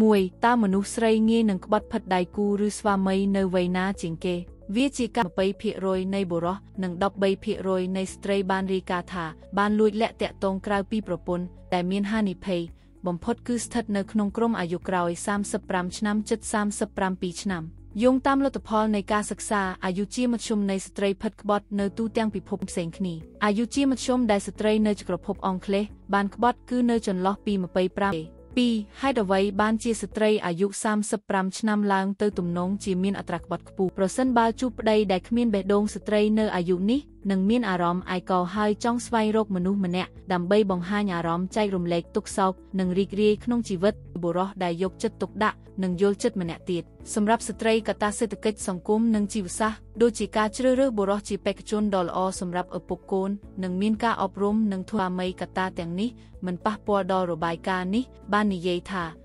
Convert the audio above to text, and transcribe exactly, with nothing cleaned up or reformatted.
มวยตามนุษย์ไรเงี้ยนังบัดผัดได้กูหรือสวามัยในวัยนาจิงเกวิจิกาไปเพียรอยในบุรอหนังดอกใบเพียรอยในสตรีบานรีกาธาบานลุยและแตะตรงกราวปีประปนแต่เมียนฮานิเพย์บ่มพดคือสถัดในขนมกรมอายุกราวสามสิบปรามชนำจัดสามสิบปรามปีชนำยงตามลตพอลในการศึกษาอายุจีมัชมในสตรีพัดกบดในตู้เตียงปีพบเสงคณีอายุจีมัชมได้สตรีในจักรภพองเคลบานกบดคือในจนล็อกปีมาไปปรามปีให้ดอกไว้บ้านเจียสตรีอายุสามสิบปรามชนำลางเตอตุ่มน้องจีมีนอัตรากบดกปูเพราะเส้นบาจูปได้ได้ขมิ้นเบดงสตรีในอายุนี้หนึ่งมีนอารมณ์ไอก่อให้จ้องสไวโรคมนุษย์มันเนี่ยดำใบบองห้าอารมณ์ใจรุมเล็กตกเศร้าหนึ่งรีกรีขนมชีวิตบุรุษได้ยกจัดตกดะหนึ่งโยจัดมันเนี่ยติดสำหรับสตรีกตาเศรษฐกิจสังคมหนึ่งจิวซะโดยจิกาเชื่อเรื่องบุรุษจีเป็กจนดอลอสำหรับอุปกรณ์หนึ่งมีนกาอบรมหนึ่งทัวไม่กตาแต่งนี้มันปะปัวดอระบายการนี้บ้านนิเยธา